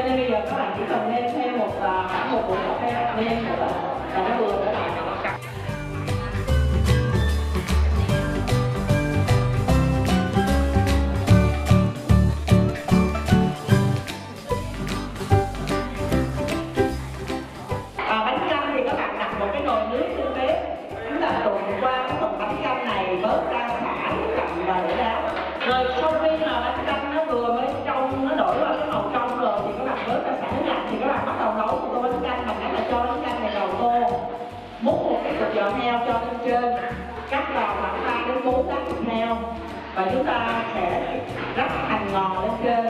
Cho nên bây giờ các bạn chỉ cần nên thêm một khoảng một buổi cà phê hạt nêm nữa là nó vừa các bạn. Bánh canh thì các bạn đặt một cái nồi nước trên bếp, chúng ta trộn qua cái phần bánh canh này, vớt ra thả cái cặn và để đá. Rồi sau khi mà bánh canh nó vừa mới trong, nó đổi qua cái màu trong rồi thì các bạn vớt ra xả lạnh, thì các bạn bắt đầu nấu một tô bánh canh bằng cách là cho bánh canh này vào tô, múc một cái cục giò heo cho lên trên, cắt vào khoảng 3 đến 4 lát thịt heo và chúng ta sẽ rắc hành ngò lên trên,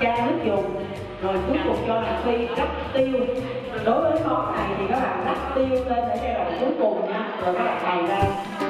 chan nước dùng, rồi cuối cùng cho hành phi, rắc tiêu. Đối với món này thì các bạn rắc tiêu lên ở giai đoạn cuối cùng nha, rồi các bạn bày ra.